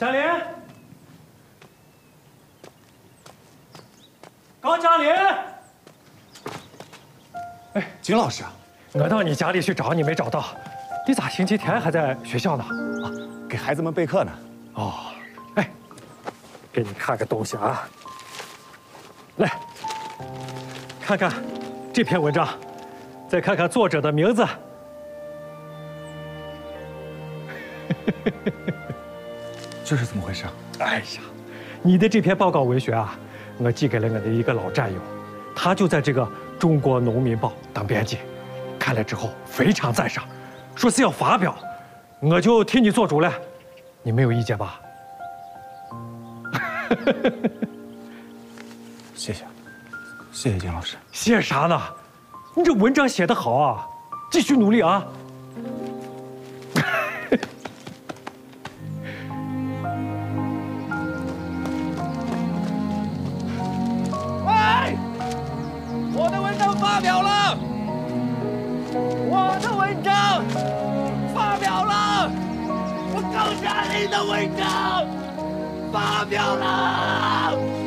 张琳，高张琳，哎，景老师啊，我到你家里去找你没找到，你咋星期天还在学校呢？啊，给孩子们备课呢。哦，哎，给你看个东西啊，来，看看这篇文章，再看看作者的名字。 这是怎么回事啊？哎呀，你的这篇报告文学啊，我寄给了我的一个老战友，他就在这个《中国农民报》当编辑，看了之后非常赞赏，说是要发表，我就替你做主了，你没有意见吧？谢谢，谢谢金老师。谢啥呢？你这文章写得好啊，继续努力啊！ 我高嘉琳的文章发表了。